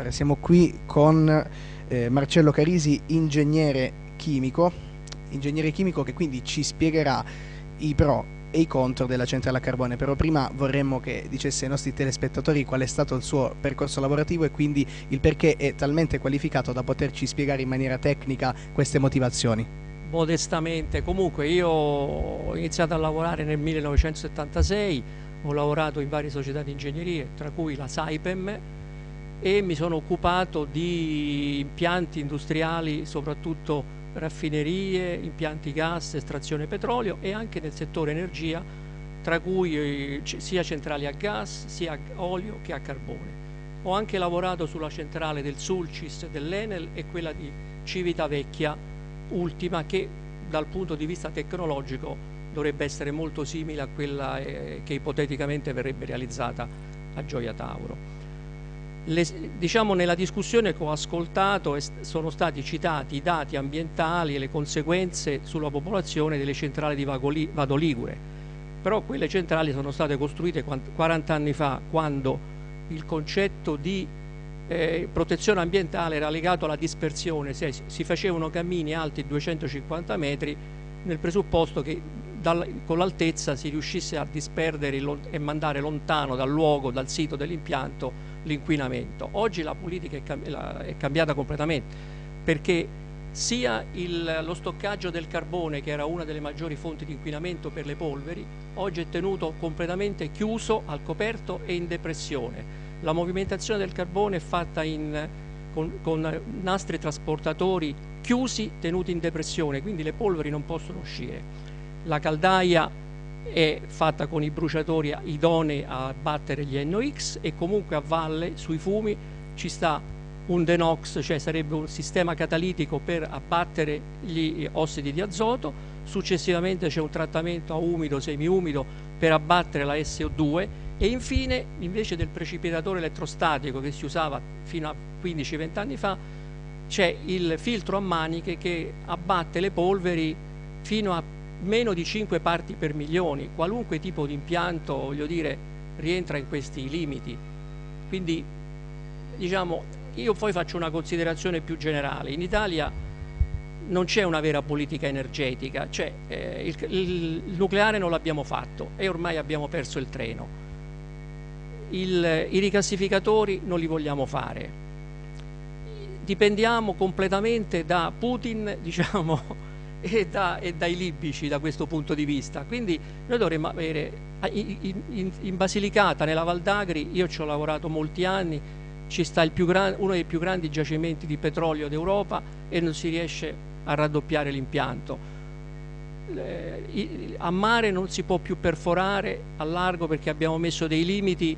Allora, siamo qui con Marcello Carisi, ingegnere chimico che quindi ci spiegherà i pro e i contro della centrale a carbone, però prima vorremmo che dicesse ai nostri telespettatori qual è stato il suo percorso lavorativo e quindi il perché è talmente qualificato da poterci spiegare in maniera tecnica queste motivazioni. Modestamente, comunque io ho iniziato a lavorare nel 1976, ho lavorato in varie società di ingegneria, tra cui la Saipem, e mi sono occupato di impianti industriali, soprattutto raffinerie, impianti gas, estrazione petrolio e anche nel settore energia, tra cui sia centrali a gas, sia a olio che a carbone. Ho anche lavorato sulla centrale del Sulcis, dell'Enel e quella di Civitavecchia, ultima, che dal punto di vista tecnologico dovrebbe essere molto simile a quella che ipoteticamente verrebbe realizzata a Gioia Tauro. Diciamo, nella discussione che ho ascoltato sono stati citati i dati ambientali e le conseguenze sulla popolazione delle centrali di Vado Ligure, però quelle centrali sono state costruite 40 anni fa, quando il concetto di protezione ambientale era legato alla dispersione, cioè si facevano cammini alti 250 metri nel presupposto che con l'altezza si riuscisse a disperdere e mandare lontano dal luogo, dal sito dell'impianto, l'inquinamento. Oggi la politica è cambiata completamente, perché sia lo stoccaggio del carbone, che era una delle maggiori fonti di inquinamento per le polveri, oggi è tenuto completamente chiuso, al coperto e in depressione. La movimentazione del carbone è fatta con nastri trasportatori chiusi, tenuti in depressione, quindi le polveri non possono uscire. La caldaia è fatta con i bruciatori idonei a battere gli NOx e comunque a valle sui fumi ci sta un NOx, cioè sarebbe un sistema catalitico per abbattere gli ossidi di azoto. Successivamente c'è un trattamento a umido, semiumido, per abbattere la SO2 e infine, invece del precipitatore elettrostatico che si usava fino a 15-20 anni fa, c'è il filtro a maniche che abbatte le polveri fino a meno di 5 parti per milioni. Qualunque tipo di impianto, voglio dire, rientra in questi limiti. Quindi, diciamo, io poi faccio una considerazione più generale. In Italia non c'è una vera politica energetica, cioè il nucleare non l'abbiamo fatto e ormai abbiamo perso il treno. I ricassificatori non li vogliamo fare. Dipendiamo completamente da Putin, diciamo, e dai libici da questo punto di vista. Quindi noi dovremmo avere in Basilicata, nella Val d'Agri, io ci ho lavorato molti anni, ci sta uno dei più grandi giacimenti di petrolio d'Europa e non si riesce a raddoppiare l'impianto. A mare non si può più perforare a largo perché abbiamo messo dei limiti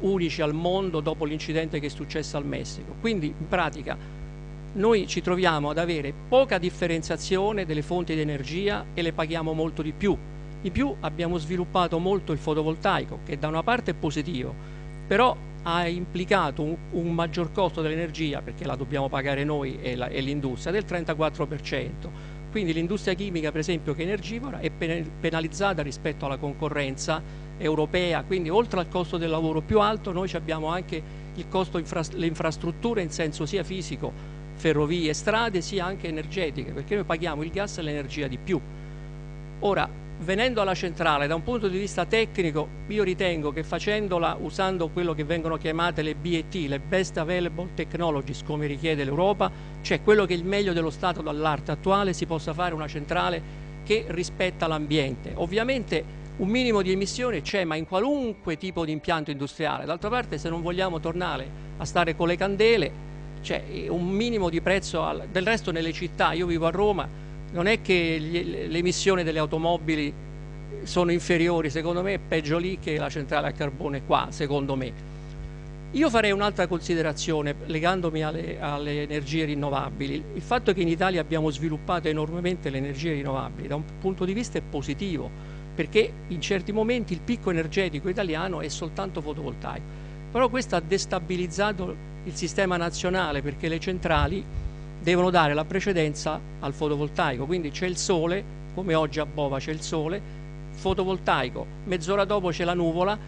unici al mondo dopo l'incidente che è successo al Messico. Quindi in pratica noi ci troviamo ad avere poca differenziazione delle fonti di energia e le paghiamo molto di più. In più abbiamo sviluppato molto il fotovoltaico, che da una parte è positivo, però ha implicato un maggior costo dell'energia, perché la dobbiamo pagare noi e l'industria, del 34%. Quindi l'industria chimica, per esempio, che è energivora, è penalizzata rispetto alla concorrenza europea. Quindi oltre al costo del lavoro più alto, noi abbiamo anche il costo delle infrastrutture in senso sia fisico, ferrovie, strade, sia anche energetiche, perché noi paghiamo il gas e l'energia di più. Ora, venendo alla centrale, da un punto di vista tecnico, io ritengo che facendola usando quello che vengono chiamate le BAT, le Best Available Technologies, come richiede l'Europa, cioè quello che è il meglio dello stato dall'arte attuale, si possa fare una centrale che rispetta l'ambiente. Ovviamente un minimo di emissione c'è, ma in qualunque tipo di impianto industriale. D'altra parte, se non vogliamo tornare a stare con le candele, c'è un minimo di prezzo. Del resto nelle città, io vivo a Roma, non è che le emissioni delle automobili sono inferiori, secondo me è peggio lì che la centrale a carbone qua, secondo me. Io farei un'altra considerazione legandomi alle energie rinnovabili. Il fatto che in Italia abbiamo sviluppato enormemente le energie rinnovabili da un punto di vista è positivo, perché in certi momenti il picco energetico italiano è soltanto fotovoltaico, però questo ha destabilizzato il sistema nazionale, perché le centrali devono dare la precedenza al fotovoltaico. Quindi c'è il sole, come oggi a Bova c'è il sole fotovoltaico, mezz'ora dopo c'è la nuvola,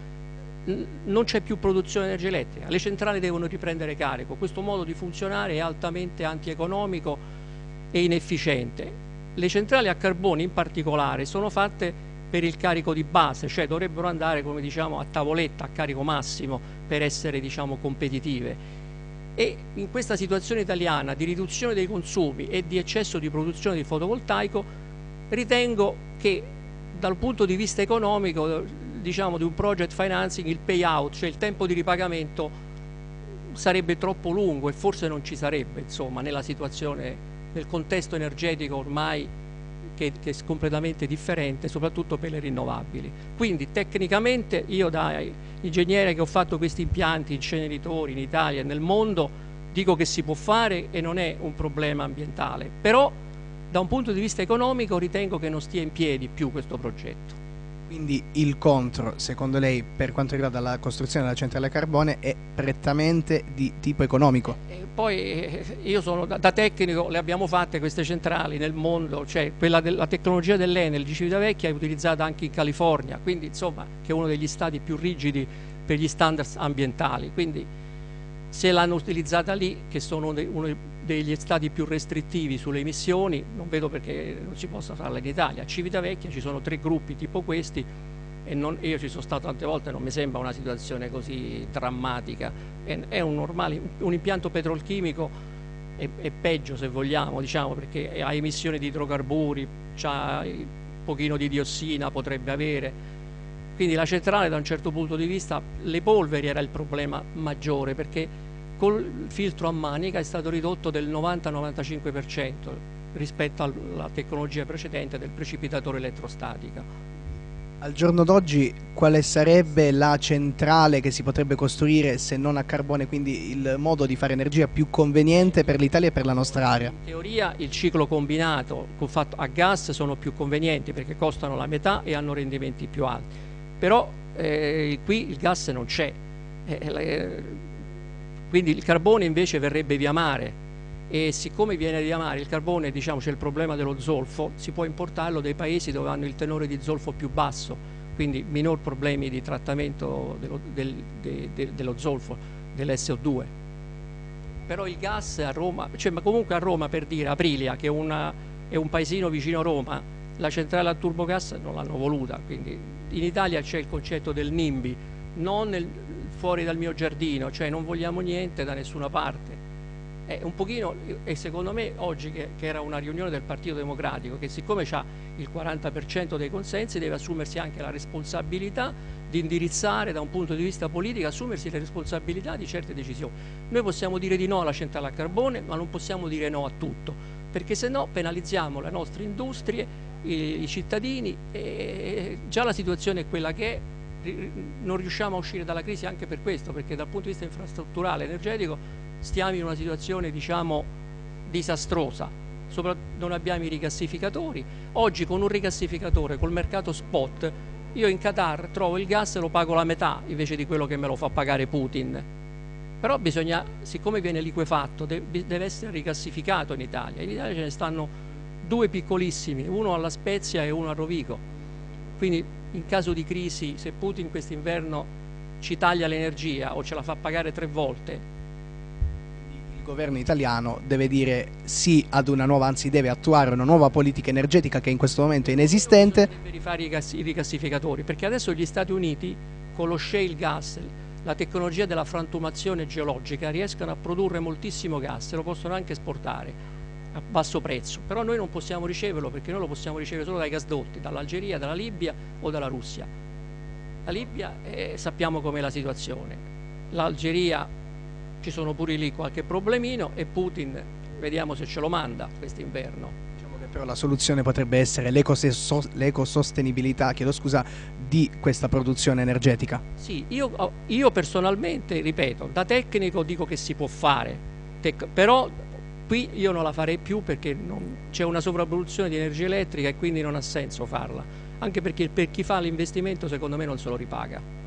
non c'è più produzione di energia elettrica, le centrali devono riprendere carico, questo modo di funzionare è altamente antieconomico e inefficiente. Le centrali a carbone in particolare sono fatte per il carico di base, cioè dovrebbero andare, come diciamo, a tavoletta, a carico massimo per essere, diciamo, competitive. E in questa situazione italiana di riduzione dei consumi e di eccesso di produzione di fotovoltaico, ritengo che dal punto di vista economico, diciamo, di un project financing, il payout, cioè il tempo di ripagamento, sarebbe troppo lungo e forse non ci sarebbe, insomma, nella situazione, nel contesto energetico ormai che è completamente differente, soprattutto per le rinnovabili. Quindi tecnicamente io, da ingegnere che ho fatto questi impianti inceneritori in Italia e nel mondo, dico che si può fare e non è un problema ambientale, però da un punto di vista economico ritengo che non stia in piedi più questo progetto. Quindi il contro, secondo lei, per quanto riguarda la costruzione della centrale a carbone, è prettamente di tipo economico? Poi io sono da tecnico, le abbiamo fatte queste centrali nel mondo, cioè quella della tecnologia dell'Enel di Civitavecchia è utilizzata anche in California, quindi insomma, che è uno degli stati più rigidi per gli standard ambientali, quindi se l'hanno utilizzata lì, che sono uno degli stati più restrittivi sulle emissioni, non vedo perché non si possa farla in Italia. A Civitavecchia ci sono 3 gruppi tipo questi e io ci sono stato tante volte, non mi sembra una situazione così drammatica, è un normale, un impianto petrolchimico è peggio, se vogliamo, diciamo, perché ha emissioni di idrocarburi, ha un pochino di diossina, potrebbe avere. Quindi la centrale, da un certo punto di vista, le polveri era il problema maggiore, perché col filtro a manica è stato ridotto del 90-95% rispetto alla tecnologia precedente del precipitatore elettrostatica. Al giorno d'oggi quale sarebbe la centrale che si potrebbe costruire se non a carbone, quindi il modo di fare energia più conveniente per l'Italia e per la nostra area? In teoria il ciclo combinato fatto a gas sono più convenienti perché costano la metà e hanno rendimenti più alti, però qui il gas non c'è, quindi il carbone invece verrebbe via mare, e siccome viene via mare il carbone, diciamo, c'è il problema dello zolfo, si può importarlo dai paesi dove hanno il tenore di zolfo più basso, quindi minor problemi di trattamento dello zolfo, dell'SO2. Però il gas a Roma, cioè, ma comunque a Roma, per dire, Aprilia, che è un paesino vicino a Roma, la centrale a turbogas non l'hanno voluta, quindi in Italia c'è il concetto del NIMBY, non fuori dal mio giardino, cioè non vogliamo niente da nessuna parte. È un pochino, e secondo me oggi che era una riunione del Partito Democratico, che siccome ha il 40% dei consensi deve assumersi anche la responsabilità di indirizzare da un punto di vista politico, assumersi le responsabilità di certe decisioni. Noi possiamo dire di no alla centrale a carbone, ma non possiamo dire no a tutto, perché se no penalizziamo le nostre industrie, i cittadini, e già la situazione è quella che è, non riusciamo a uscire dalla crisi anche per questo, perché dal punto di vista infrastrutturale e energetico stiamo in una situazione, diciamo, disastrosa. Non abbiamo i rigassificatori. Oggi con un rigassificatore, col mercato spot, io in Qatar trovo il gas e lo pago la metà invece di quello che me lo fa pagare Putin. Però bisogna, siccome viene liquefatto, deve essere rigassificato in Italia. In Italia ce ne stanno 2 piccolissimi, uno alla Spezia e uno a Rovigo. Quindi in caso di crisi, se Putin quest'inverno ci taglia l'energia o ce la fa pagare 3 volte, il governo italiano deve dire sì ad una nuova, anzi deve attuare una nuova politica energetica che in questo momento è inesistente. Per rifare i rigassificatori, perché adesso gli Stati Uniti con lo shale gas, la tecnologia della frantumazione geologica, riescono a produrre moltissimo gas e lo possono anche esportare a basso prezzo, però noi non possiamo riceverlo perché noi lo possiamo ricevere solo dai gasdotti, dall'Algeria, dalla Libia o dalla Russia. La Libia sappiamo com'è la situazione, l'Algeria ci sono pure lì qualche problemino e Putin vediamo se ce lo manda quest'inverno. Diciamo che però la soluzione potrebbe essere l'ecosostenibilità, chiedo scusa, di questa produzione energetica. Sì, io personalmente, ripeto, da tecnico dico che si può fare, però qui io non la farei più perché c'è una sovrapproduzione di energia elettrica e quindi non ha senso farla, anche perché per chi fa l'investimento secondo me non se lo ripaga.